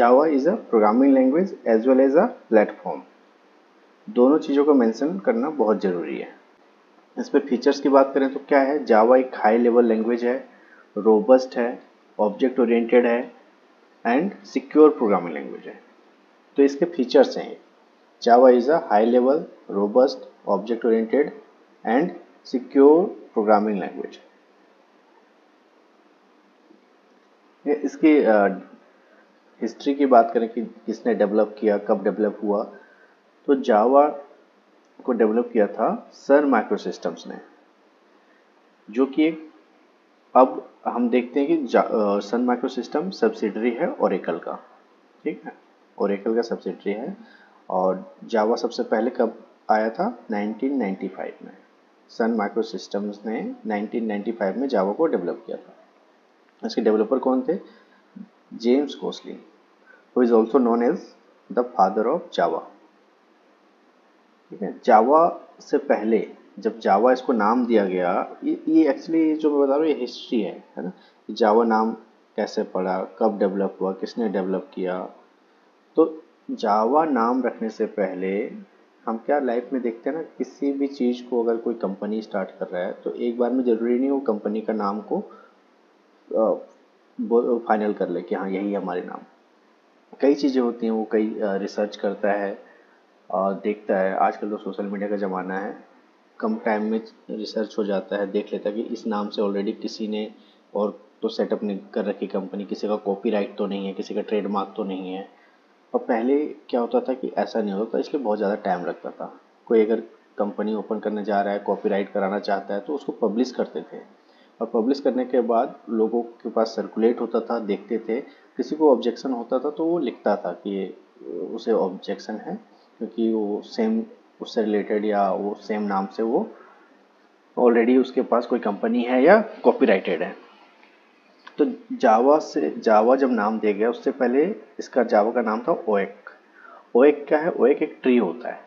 Java is a programming language as well as a platform, दोनों चीज़ों को mention करना बहुत ज़रूरी है। इस पर फीचर्स की बात करें तो क्या है, जावा एक हाई लेवल लैंग्वेज है, रोबस्ट है, ऑब्जेक्ट ओरिएंटेड है एंड सिक्योर प्रोग्रामिंग लैंग्वेज है। तो इसके फीचर्स हैं, Java is a high level, robust, object oriented and secure programming language. इसकी हिस्ट्री की बात करें कि किसने डेवलप किया, कब डेवलप हुआ, तो जावा को डेवलप किया था सन माइक्रोसिस्टम्स ने, जो कि अब हम देखते हैं कि सन माइक्रोसिस्टम सब्सिडरी है ओरेकल का, ठीक है, ओरेकल का सब्सिडरी है। और जावा सबसे पहले कब आया था, 1995 में। सन माइक्रोसिस्टम्स ने 1995 में जावा को डेवलप किया था। इसके डेवलपर कौन थे, James Gosling, who is also known as the father of Java, ठीक है। जावा से पहले जब जावा इसको नाम दिया गया, ये एक्चुअली जो मैं बता रहा हूँ ये हिस्ट्री है ना, जावा नाम कैसे पड़ा, कब डेवलप हुआ, किसने डेवलप किया। तो जावा नाम रखने से पहले हम क्या लाइफ में देखते हैं ना, किसी भी चीज़ को अगर कोई कंपनी स्टार्ट कर रहा है तो एक बार में ज़रूरी नहीं वो कंपनी का नाम को फाइनल कर ले कि हाँ यही हमारे नाम। कई चीज़ें होती हैं, वो कई रिसर्च करता है, देखता है, आजकल तो सोशल मीडिया का ज़माना है, कम टाइम में रिसर्च हो जाता है, देख लेता है कि इस नाम से ऑलरेडी किसी ने और तो सेटअप नहीं कर रखी कंपनी, किसी का कॉपीराइट तो नहीं है, किसी का ट्रेडमार्क तो नहीं है। और पहले क्या होता था कि ऐसा नहीं होता, इसलिए बहुत ज़्यादा टाइम लगता था। कोई अगर कंपनी ओपन करने जा रहा है, कॉपीराइट कराना चाहता है, तो उसको पब्लिश करते थे और पब्लिश करने के बाद लोगों के पास सर्कुलेट होता था, देखते थे, किसी को ऑब्जेक्शन होता था तो वो लिखता था कि उसे ऑब्जेक्शन है क्योंकि वो सेम उससे रिलेटेड या वो सेम नाम से वो ऑलरेडी उसके पास कोई कंपनी है या कॉपीराइटेड है। तो जावा जब नाम दिया गया उससे पहले इसका जावा का नाम था ओएक। ओएक क्या है, ओएक एक ट्री होता है,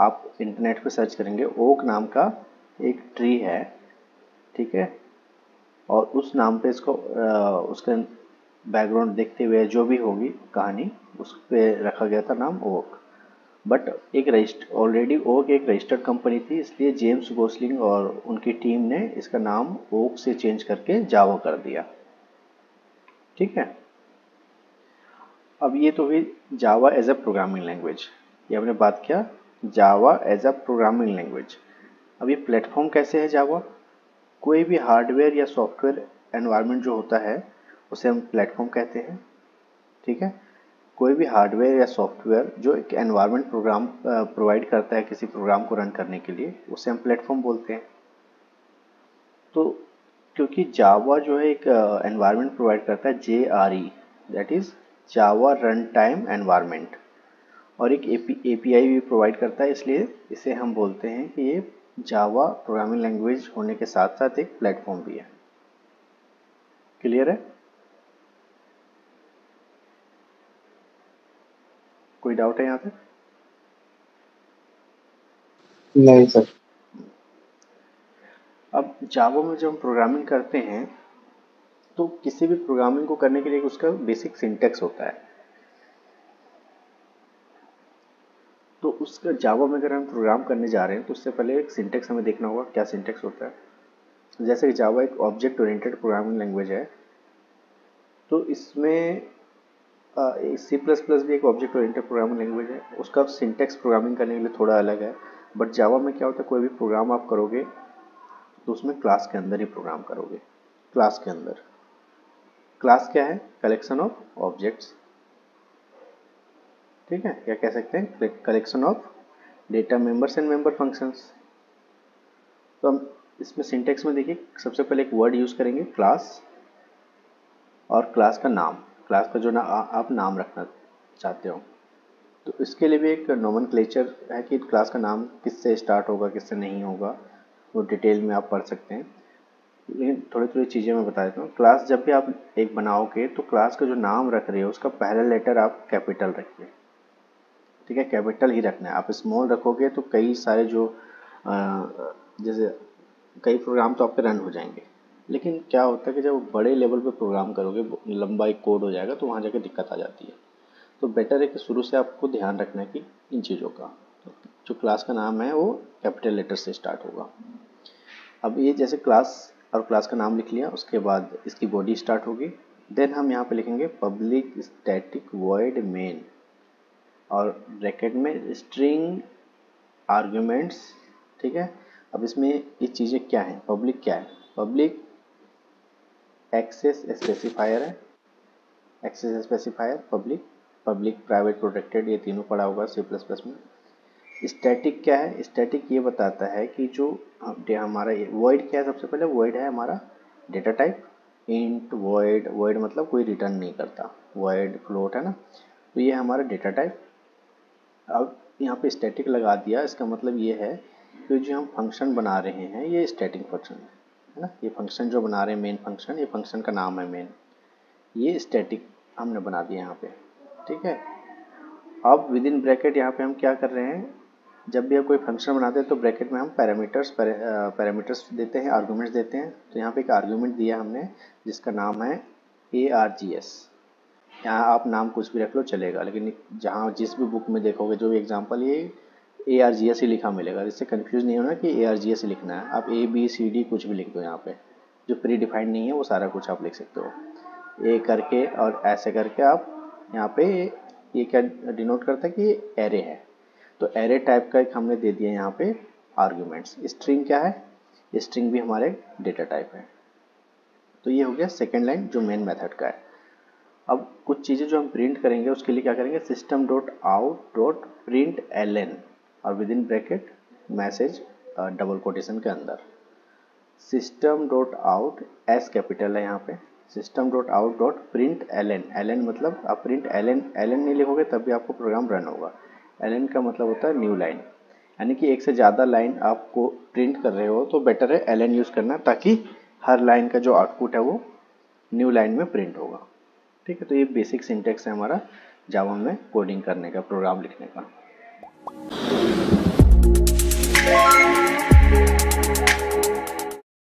आप इंटरनेट पे सर्च करेंगे, ओक नाम का एक ट्री है, ठीक है। और उस नाम पे इसको उसका बैकग्राउंड देखते हुए जो भी होगी कहानी उस पर रखा गया था नाम ओक। बट एक ऑलरेडी ओक एक रजिस्टर्ड कंपनी थी, इसलिए जेम्स गोसलिंग और उनकी टीम ने इसका नाम ओक से चेंज करके जावा कर दिया, ठीक है। अब ये तो हुई Java as a programming language, ये हमने बात किया Java as a programming language. अब ये प्लेटफॉर्म कैसे है जावा, कोई भी हार्डवेयर या सॉफ्टवेयर एनवायरनमेंट जो होता है उसे हम प्लेटफॉर्म कहते हैं, ठीक है। कोई भी हार्डवेयर या सॉफ्टवेयर जो एक एनवायरनमेंट प्रोग्राम प्रोवाइड करता है किसी प्रोग्राम को रन करने के लिए, उसे हम प्लेटफॉर्म बोलते हैं। तो क्योंकि जावा जो है एक एनवायरनमेंट प्रोवाइड करता है, JRE, that is Java run time environment, और एक API भी प्रोवाइड करता है, इसलिए इसे हम बोलते हैं कि ये जावा प्रोग्रामिंग लैंग्वेज होने के साथ साथ एक प्लेटफॉर्म भी है। क्लियर है, कोई डाउट है यहाँ पे? नहीं सर। अब जावा में जब हम प्रोग्रामिंग करते हैं तो किसी भी प्रोग्रामिंग को करने के लिए उसका बेसिक सिंटैक्स होता है। तो उसका जावा में अगर हम प्रोग्राम करने जा रहे हैं तो उससे पहले एक सिंटैक्स हमें देखना होगा, क्या सिंटैक्स होता है। जैसे कि जावा एक ऑब्जेक्ट ओरिएंटेड प्रोग्रामिंग लैंग्वेज है, तो इसमें C++ भी एक ऑब्जेक्ट ओरिएंटेड प्रोग्रामिंग लैंग्वेज है, उसका सिंटैक्स प्रोग्रामिंग करने के लिए थोड़ा अलग है। बट जावा में क्या होता है, कोई भी प्रोग्राम आप करोगे तो उसमें क्लास के अंदर ही प्रोग्राम करोगे। क्लास के अंदर, क्लास क्या है, कलेक्शन ऑफ ऑब्जेक्ट्स, ठीक है, या कह सकते हैं collection of data members and member functions. तो हम इसमें सिंटैक्स में देखिए, सबसे पहले एक वर्ड यूज़ करेंगे क्लास, और क्लास का नाम, क्लास का जो ना आप नाम रखना चाहते हो, तो इसके लिए भी एक नोमेनक्लेचर है कि क्लास का नाम किससे स्टार्ट होगा किससे नहीं होगा, वो डिटेल में आप पढ़ सकते हैं, लेकिन थोड़ी थोड़ी चीज़ें मैं बता देता हूँ। क्लास जब भी आप एक बनाओगे तो क्लास का जो नाम रख रहे हो उसका पहला लेटर आप कैपिटल रखिए, ठीक है, कैपिटल ही रखना है। आप स्मॉल रखोगे तो कई सारे जो जैसे कई प्रोग्राम तो आपके रन हो जाएंगे, लेकिन क्या होता है कि जब बड़े लेवल पे प्रोग्राम करोगे, लंबा एक कोड हो जाएगा, तो वहाँ जाके दिक्कत आ जाती है। तो बेटर है कि शुरू से आपको ध्यान रखना है कि इन चीज़ों का जो क्लास का नाम है वो कैपिटल लेटर से स्टार्ट होगा। अब ये जैसे क्लास और क्लास का नाम लिख लिया, उसके बाद इसकी बॉडी स्टार्ट होगी। देन हम यहाँ पे लिखेंगे पब्लिक स्टैटिक वॉइड मेन और ब्रैकेट में स्ट्रिंग आर्ग्यूमेंट्स, ठीक है। अब इसमें ये चीज़ें क्या हैं, पब्लिक क्या है? पब्लिक एक्सेस स्पेसिफायर है, access specifier public, public private protected, ये तीनों पढ़ा होगा C++ में। स्टैटिक क्या है? स्टैटिक ये बताता है कि जो हमारा वॉइड क्या है, सबसे पहले वॉइड है हमारा data type int void, void मतलब कोई रिटर्न नहीं करता, वॉइड फ्लोट है ना, तो ये हमारा डेटा टाइप। अब यहाँ पे स्टैटिक लगा दिया, इसका मतलब ये है कि जो हम फंक्शन बना रहे हैं ये स्टैटिक फंक्शन है ना, ये फंक्शन जो बना रहे हैं मेन फंक्शन, ये फंक्शन का नाम है मेन, ये स्टैटिक हमने बना दिया यहाँ पे, ठीक है। अब विद इन ब्रैकेट यहाँ पे हम क्या कर रहे हैं, जब भी आप कोई फंक्शन बनाते हैं तो ब्रैकेट में हम पैरामीटर्स देते हैं, आर्गूमेंट्स देते हैं। तो यहाँ पे एक आर्गूमेंट दिया हमने जिसका नाम है args, यहाँ आप नाम कुछ भी रख लो चलेगा, लेकिन जहाँ जिस भी बुक में देखोगे जो भी एग्जांपल ये args ही लिखा मिलेगा। इससे कंफ्यूज नहीं होना कि args ही लिखना है, आप a b c d कुछ भी लिख दो, यहाँ पे जो प्री डिफाइंड नहीं है वो सारा कुछ आप लिख सकते हो, ए करके और ऐसे करके। आप यहाँ पे ये क्या डिनोट करता है कि एरे है, तो एरे टाइप का एक हमने दे दिया यहाँ पे आर्ग्यूमेंट्स। स्ट्रिंग क्या है? स्ट्रिंग भी हमारे डेटा टाइप है। तो ये हो गया सेकेंड लाइन जो मेन मेथड का है। अब कुछ चीज़ें जो हम प्रिंट करेंगे उसके लिए क्या करेंगे, system dot out dot print L N और with in bracket message double quotation के अंदर system dot out, S capital है यहाँ पे, system dot out dot print L N, L N मतलब आप प्रिंट एलएन नहीं लिखोगे तब भी आपको प्रोग्राम रन होगा। एलएन का मतलब होता है न्यू लाइन, यानी कि एक से ज़्यादा लाइन आपको प्रिंट कर रहे हो तो बेटर है एलएन यूज़ करना, ताकि हर लाइन का जो आउटपुट है वो न्यू लाइन में प्रिंट होगा, ठीक है। तो ये बेसिक सिंटेक्स है हमारा जावा में कोडिंग करने का, प्रोग्राम लिखने का।